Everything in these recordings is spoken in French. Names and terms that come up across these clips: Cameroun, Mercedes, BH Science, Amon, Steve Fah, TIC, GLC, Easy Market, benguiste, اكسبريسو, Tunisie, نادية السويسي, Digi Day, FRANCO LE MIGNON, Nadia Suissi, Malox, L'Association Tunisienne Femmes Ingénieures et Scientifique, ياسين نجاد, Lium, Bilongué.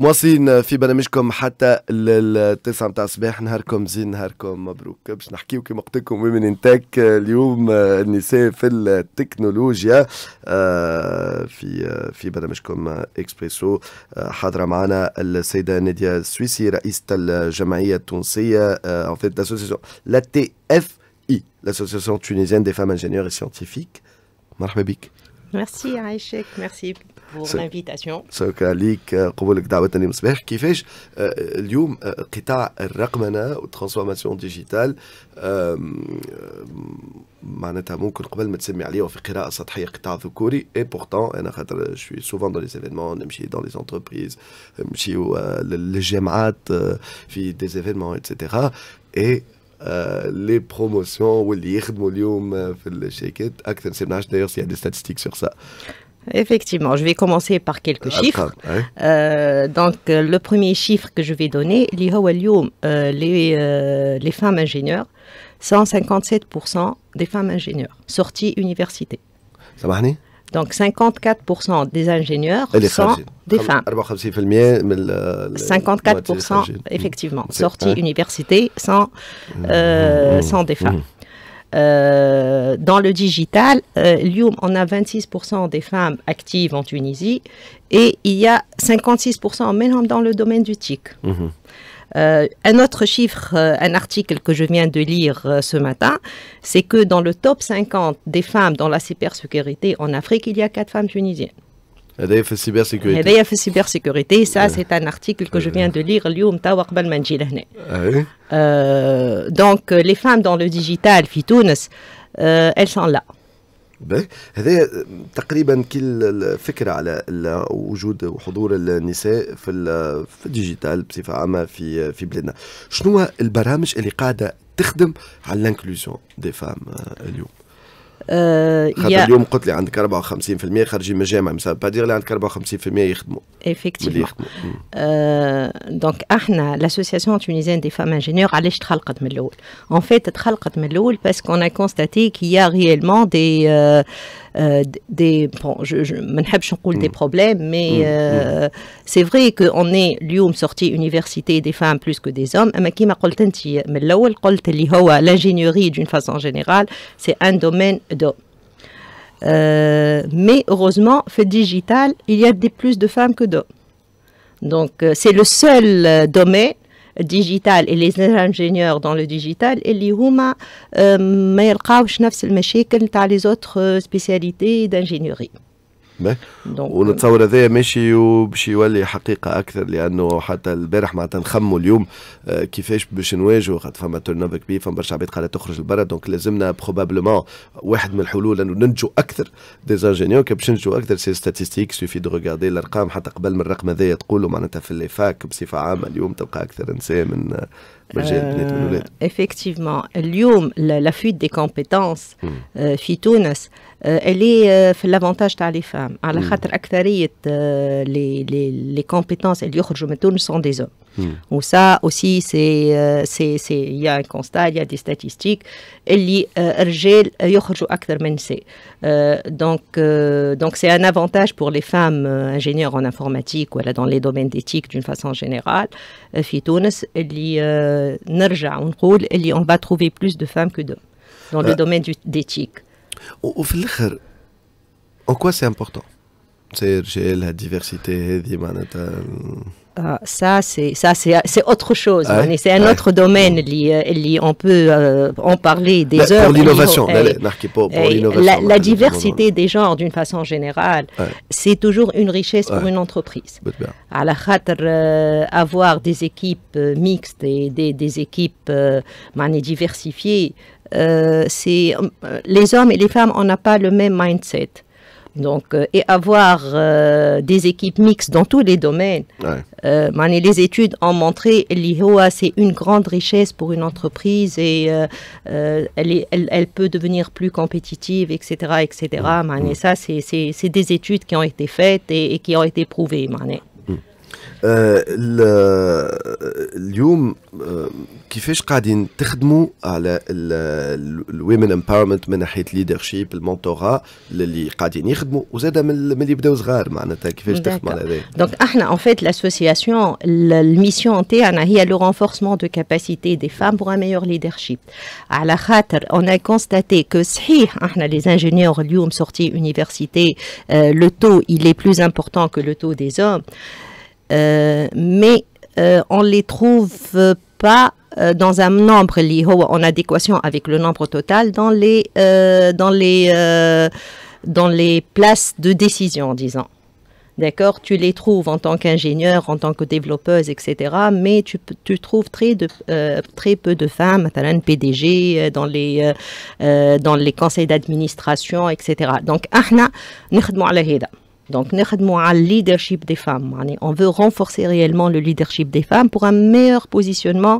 مواصلين في برنامجكم حتى التسعة متاع الصباح. نهاركم زين، نهاركم مبروك. باش نحكيو كيما قلت لكم ومن انتاك اليوم النساء في التكنولوجيا في برنامجكم اكسبريسو. حاضرة معنا السيدة نادية السويسي رئيسة الجمعية التونسية لاسوسيسيون لا تي اف اي لاسوسيسيون تونيزيان دي فام انجينيور اي سيانتيفيك. مرحبا بك. ميرسي عايشك، ميرسي pour l'invitation. شكرا ليك قبولك دعوتنا اليوم صباح. كيفاش اليوم قطاع الرقمنه والترانسفورماسيون ديجيتال معناتها ممكن قبل ما تسمي عليه في قراءه سطحيه قطاع ذكوري، اي بورتون انا خاطر شوي سوفون دون لي ايفينمون، نمشي دون لي زونتربريز، نمشيو للجامعات في دي ايفينمون ايتترا، اي les promotions ou les d'ailleurs il y a des statistiques sur ça. Effectivement, je vais commencer par quelques chiffres. Donc le premier chiffre que je vais donner, les femmes ingénieures, 157% des femmes ingénieures sorties université. Ça va? Donc 54% des ingénieurs sont des femmes. 54% effectivement sortis université sont des femmes. Dans le digital, Lium, on a 26% des femmes actives en Tunisie et il y a 56% même dans le domaine du TIC. Un autre chiffre, un article que je viens de lire ce matin, c'est que dans le top 50 des femmes dans la cybersécurité en Afrique, il y a 4 femmes tunisiennes. EDF cybersécurité. EDF cybersécurité, ça c'est un article que je viens de lire. Donc les femmes dans le digital, Fitounes, elles sont là. باهي هذايا تقريبا كل الفكره على وجود وحضور النساء في الديجيتال بصفه عامه في بلادنا. شنو البرامج اللي قاعده تخدم على الانكلوزيون دي فام اليوم؟ خاطر اليوم قلت لي عندك 54% خارجين من الجامعه، ما با دير لي عندك 54% يخدموا. ايفيكتيفمون. دونك احنا لاسوسياسيون تونيزيان دي فام انجينيور علاش تخلقت من الاول؟ اون فيت تخلقت من الاول باسكو اون ا كونستاتي كي ا ريالمون دي بون ما نحبش نقول دي بروبليم مي سي فري كو اون اي اليوم سورتي يونيفرسيتي دي فام بلوس كو دي زوم. اما كيما قلت انت من الاول، قلت اللي هو لانجينيوري دون فاسون جينيرال سي ان دومين. Mais heureusement, fait digital, il y a plus de femmes que d'hommes. Donc, c'est le seul domaine digital et les ingénieurs dans le digital et les humains ما يلقاوش نفس المشاكل تاع les autres spécialités d'ingénierie. ونتصور هذايا ماشي باش يولي حقيقه اكثر، لانه حتى البارح معناتها نخموا اليوم كيفاش باش نواجهوا، خاطر فما تورنوفر كبير، فما برشا عباد قاعده تخرج لبرا، دونك لازمنا بروبابلومون واحد من الحلول انه ننتجوا اكثر ديزانجينيور. كي باش ننتجوا اكثر سي ستاتيستيك سوفي دو ريغاردي الارقام، حتى قبل من الرقم هذايا تقولوا معناتها في لي فاك بصفه عامه اليوم تلقى اكثر نساء من effectivement, la fuite des compétences في تونس elle est في l'avantage تاع les femmes. على خاطر أكثرية les compétences اللي يخرجوا من تونس sont des hommes. Ou ça aussi c'est il y a un constat, il y a des statistiques اللي الرجال يخرجوا أكثر من النساء. Donc c'est un avantage pour les femmes ingénieures en informatique ou dans les domaines d'éthique d'une façon générale في تونس اللي نرجع ونقول اللي on va trouver plus de femmes que d'hommes dans le domaine d'éthique. وفي الاخر en quoi c'est important c'est la diversité هذه معناتها ça c'est autre chose. C'est un autre domaine اللي on peut en parler des heures pour l'innovation. La diversité des genres d'une façon générale c'est toujours une richesse pour une entreprise. À la khater avoir des équipes mixtes et des équipes diversifiées, c'est les hommes et les femmes, on n'a pas le même mindset. Donc, et avoir des équipes mixtes dans tous les domaines. Les études ont montré que l'IHOA, c'est une grande richesse pour une entreprise et elle peut devenir plus compétitive, etc. etc. Ça, c'est des études qui ont été faites et qui ont été prouvées. اليوم كيفاش قاعدين تخدموا على الويمن امباورمنت من ناحيه ليدرشيب المونتورا اللي قاعدين يخدموا وزاده من يبداو صغار معناتها كيفاش تخدموا على هذا؟ دونك احنا ان فيت لاسوسياسيون الميسيون تاعنا هي لو رونفورسمون دو كاباسيتي دي فام بور ان ميور ليدرشيب على خاطر اون ا كونستاتي كو صحيح احنا لي انجينيور اليوم سورتي يونيفرسيتي لو تو il est plus important que le taux des hommes. Mais on ne les trouve pas dans un nombre lié en adéquation avec le nombre total dans les places de décision, disons. D'accord, tu les trouves en tant qu'ingénieur, en tant que développeuse, etc. Mais tu trouves très peu de femmes, مثلا PDG, dans les conseils d'administration, etc. Donc, ahna, نخدموا على هذا. Donc, nous avons un leadership des femmes. On veut renforcer réellement le leadership des femmes pour un meilleur positionnement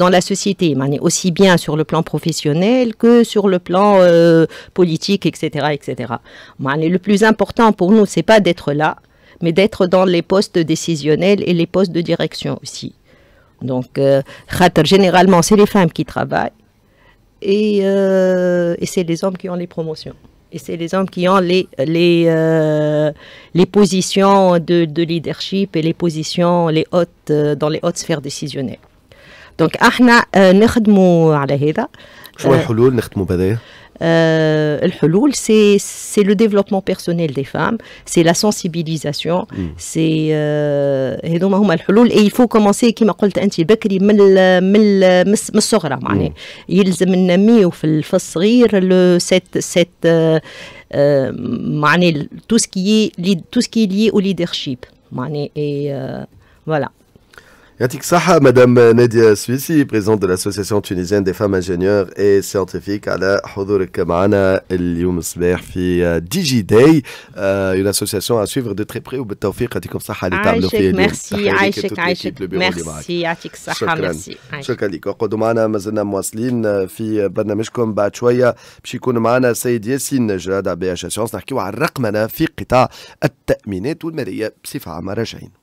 dans la société, aussi bien sur le plan professionnel que sur le plan politique, etc., etc. Le plus important pour nous, c'est pas d'être là, mais d'être dans les postes décisionnels et les postes de direction aussi. Donc, généralement, c'est les femmes qui travaillent et c'est les hommes qui ont les promotions. Et c'est les hommes qui ont les positions de leadership et les positions dans les hautes sphères décisionnelles. Donc, ahna نخدموا على هذا. شو الحلول نخدموا بهذا؟ الحلول c'est le développement personnel des femmes, c'est la sensibilisation, c'est هذوما هما الحلول. Et il faut commencer كما قلت انت بكري من الصغرى معناها يلزم ننميو في الصغير لو cette معناها tout ce qui est lié au leadership معناها et voilà. Yatik Saha, Madame Nadia Suissi, présidente de l'Association tunisienne des femmes ingénieures et scientifiques, على حضورك معنا اليوم الصباح في ديجي داي, une association à suivre de très près وبالتوفيق يعطيكم الصحة اللي تعملوا فيها اليوم. ميرسي عايشك ميرسي يعطيك الصحة ميرسي. شكرا لك. اقعدوا معنا مازلنا مواصلين في برنامجكم بعد شوية باش يكون معنا السيد ياسين نجاد على BH Science نحكيو على الرقمنة في قطاع التأمينات والمالية بصفة عامة راجعين.